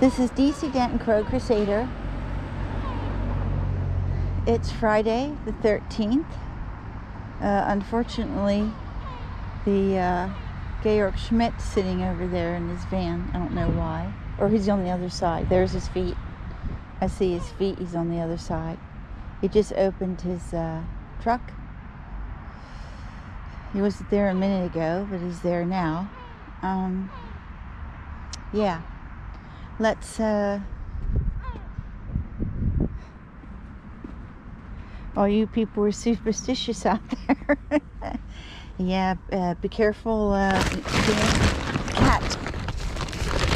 This is DC Danton Crow Crusader. It's Friday the 13th. Unfortunately, the Georg Schmidt sitting over there in his van. I don't know why. Or he's on the other side. There's his feet. I see his feet. He's on the other side. He just opened his truck. He wasn't there a minute ago, but he's there now. Yeah. Let's, all you people are superstitious out there. Yeah, be careful, cat.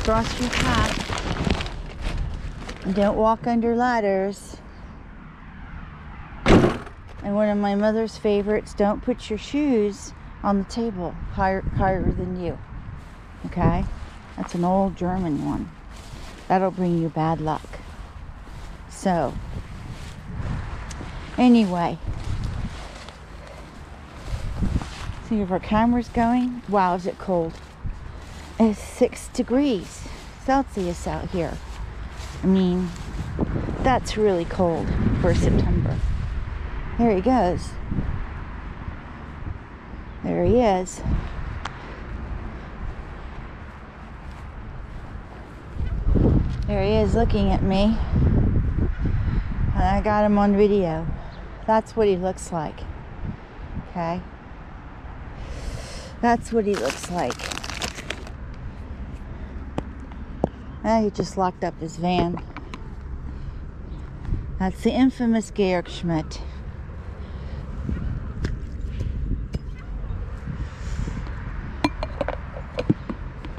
Cross your cat. Don't walk under ladders. And one of my mother's favorites, don't put your shoes on the table higher than you. Okay? That's an old German one. That'll bring you bad luck. So, anyway. See if our camera's going. Wow, is it cold? It's 6 degrees Celsius out here. I mean, that's really cold for September. There he goes. There he is. There he is looking at me. And I got him on video. That's what he looks like. Okay? That's what he looks like. Now he just locked up his van. That's the infamous Georg Schmidt.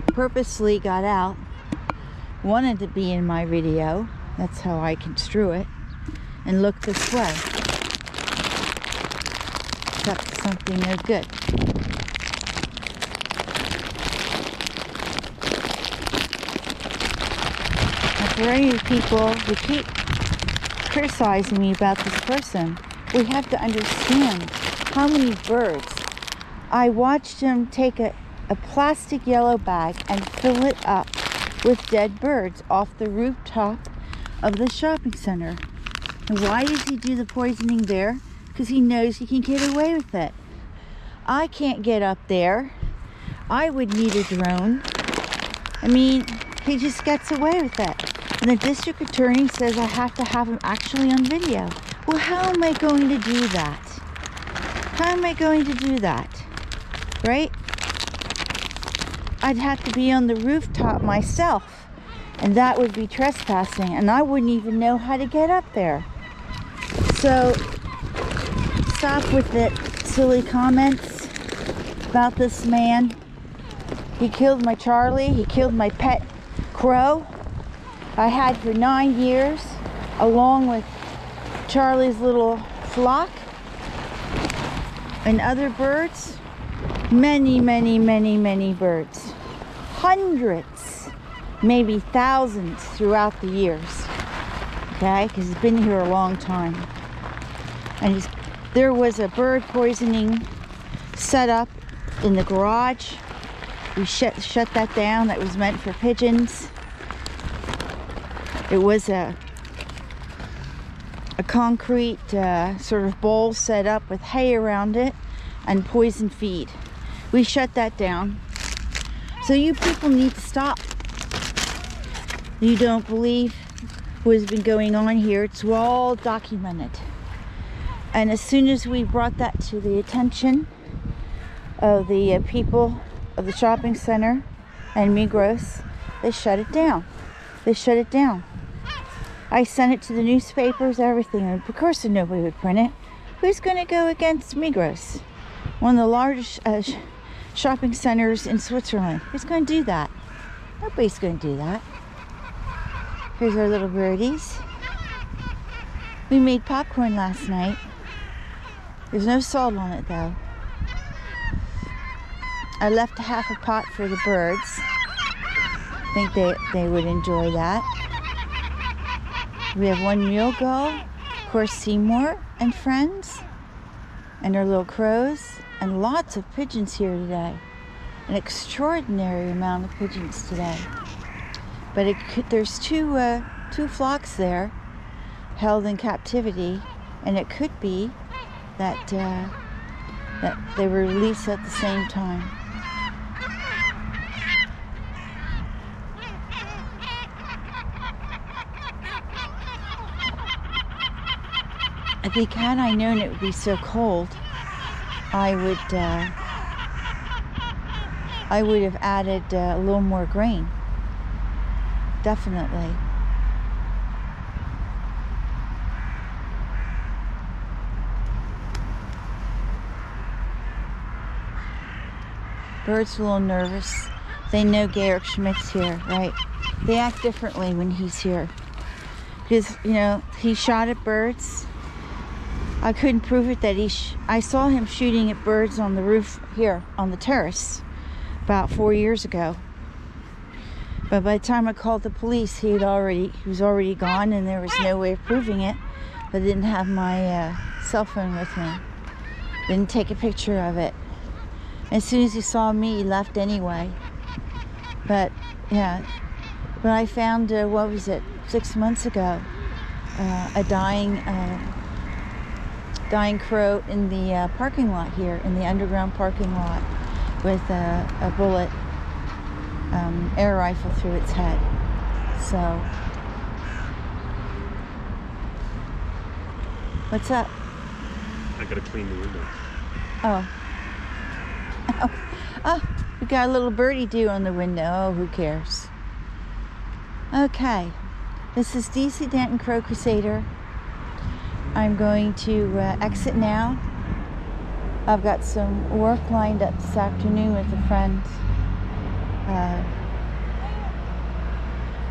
Purposely got out, wanted to be in my video, that's how I construe it, and look this way. That's something no good. Now for any of you people who keep criticizing me about this person, we have to understand how many birds. I watched him take a plastic yellow bag and fill it up with dead birds off the rooftop of the shopping center. And why does he do the poisoning there? Because he knows he can get away with it. I can't get up there. I would need a drone. I mean, he just gets away with it. And the district attorney says I have to have him actually on video. Well, how am I going to do that? How am I going to do that? Right? I'd have to be on the rooftop myself, and that would be trespassing, and I wouldn't even know how to get up there. So stop with it, silly comments about this man. He killed my Charlie. He killed my pet crow I had for 9 years, along with Charlie's little flock and other birds. Many, many, many, many birds. Hundreds, maybe thousands throughout the years. Okay, because he's been here a long time. And there was a bird poisoning set up in the garage. We shut that down. That was meant for pigeons. It was a concrete sort of bowl set up with hay around it and poison feed. We shut that down. So you people need to stop. You don't believe what has been going on here. It's all documented. And as soon as we brought that to the attention of the people of the shopping center and Migros, they shut it down. They shut it down. I sent it to the newspapers, everything. And of course nobody would print it. Who's going to go against Migros? One of the largest shopping centers in Switzerland. Who's going to do that? Nobody's going to do that. Here's our little birdies. We made popcorn last night. There's no salt on it though. I left half a pot for the birds. I think they would enjoy that. We have one mule gull, of course Seymour and friends, and our little crows. And lots of pigeons here today. An extraordinary amount of pigeons today. But it could, there's two flocks there held in captivity, and it could be that that they were released at the same time. I think had I known it would be so cold, I would have added a little more grain. Definitely. Bird's a little nervous. They know Georg Schmidt's here, right? They act differently when he's here. Because, you know, he shot at birds. I couldn't prove it that I saw him shooting at birds on the roof here, on the terrace, about 4 years ago. But by the time I called the police, he was already gone, and there was no way of proving it. But I didn't have my cell phone with me. Didn't take a picture of it. As soon as he saw me, he left anyway. But yeah, but I found, 6 months ago, a dying crow in the parking lot here, in the underground parking lot, with a bullet, air rifle through its head. So, what's up? I gotta clean the window. Oh. Oh, we got a little birdie dew on the window. Oh, who cares? Okay, this is DC Danton Crow Crusader. I'm going to exit now. I've got some work lined up this afternoon with a friend.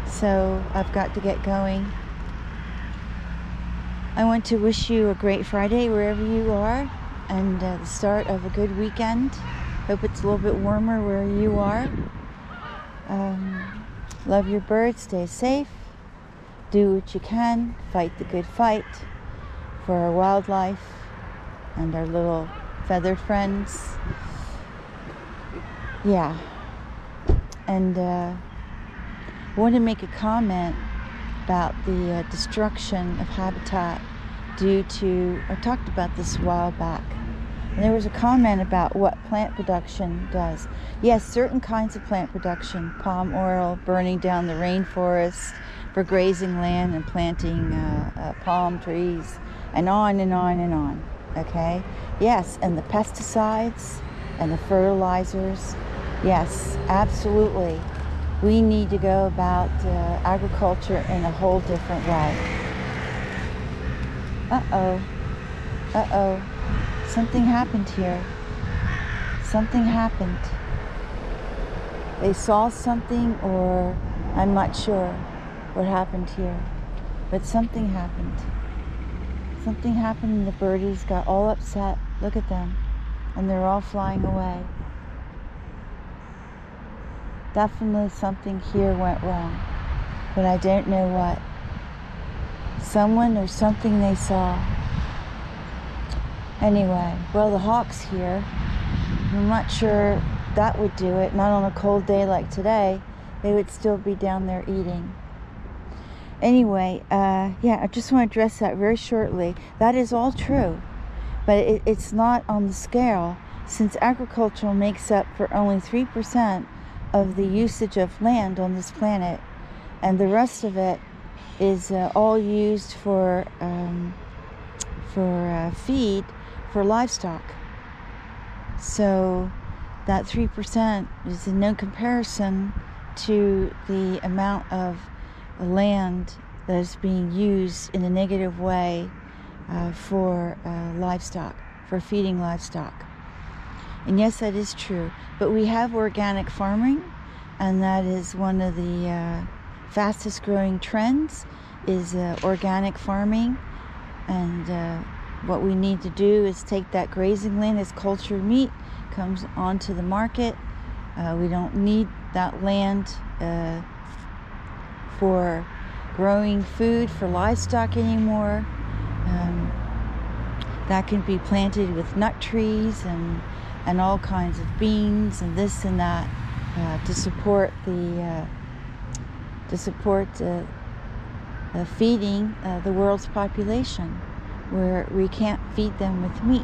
So I've got to get going. I want to wish you a great Friday wherever you are, and the start of a good weekend. Hope it's a little bit warmer where you are. Love your birds, stay safe, do what you can, fight the good fight for our wildlife and our little feathered friends. Yeah, and I want to make a comment about the destruction of habitat due to, I talked about this a while back. And there was a comment about what plant production does. Yes, certain kinds of plant production, palm oil, burning down the rainforest for grazing land and planting palm trees, and on and on and on, okay? Yes, and the pesticides and the fertilizers. Yes, absolutely. We need to go about agriculture in a whole different way. Uh-oh, uh-oh. Something happened here. Something happened. They saw something, or I'm not sure what happened here. But something happened. Something happened, and the birdies got all upset. Look at them. And they're all flying away. Definitely something here went wrong. But I don't know what. Someone or something they saw. Anyway, well, the hawk's here. I'm not sure that would do it. Not on a cold day like today. They would still be down there eating. Anyway, yeah, I just want to address that very shortly. That is all true, but it's not on the scale, since agriculture makes up for only 3% of the usage of land on this planet, and the rest of it is all used for feed, for livestock. So that 3% is in no comparison to the amount of land that is being used in a negative way for livestock, for feeding livestock. And yes, that is true, but we have organic farming, and that is one of the fastest growing trends, is organic farming. And what we need to do is take that grazing land as cultured meat, comes onto the market. We don't need that land for growing food for livestock anymore. That can be planted with nut trees and all kinds of beans and this and that to support to support feeding the world's population, where we can't feed them with meat.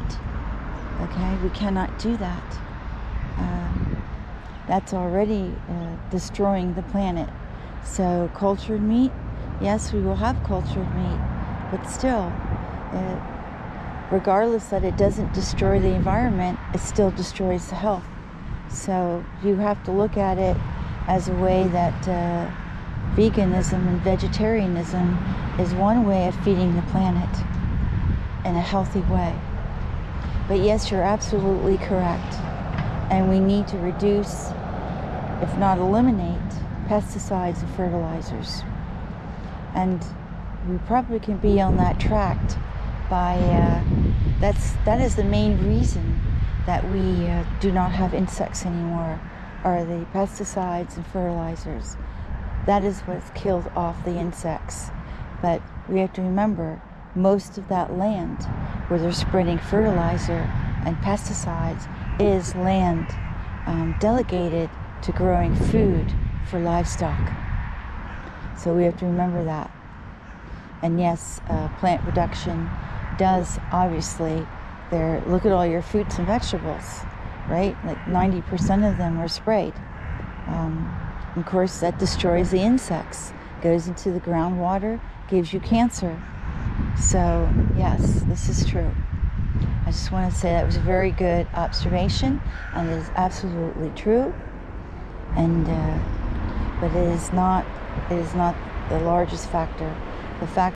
Okay, we cannot do that. That's already destroying the planet. So cultured meat, yes, we will have cultured meat, but still, regardless that it doesn't destroy the environment, it still destroys the health. So you have to look at it as a way that veganism and vegetarianism is one way of feeding the planet in a healthy way. But yes, you're absolutely correct. And we need to reduce, if not eliminate, pesticides and fertilizers. And we probably can be on that track by, that is the main reason that we do not have insects anymore, are the pesticides and fertilizers. That is what's killed off the insects. But we have to remember, most of that land where they're spreading fertilizer and pesticides is land delegated to growing food for livestock. So we have to remember that. And yes, plant production does, obviously, there. Look at all your fruits and vegetables, right? Like 90% of them are sprayed. Of course, that destroys the insects, goes into the groundwater, gives you cancer. So yes, this is true. I just want to say that was a very good observation, and it is absolutely true. And but it is not the largest factor. The fact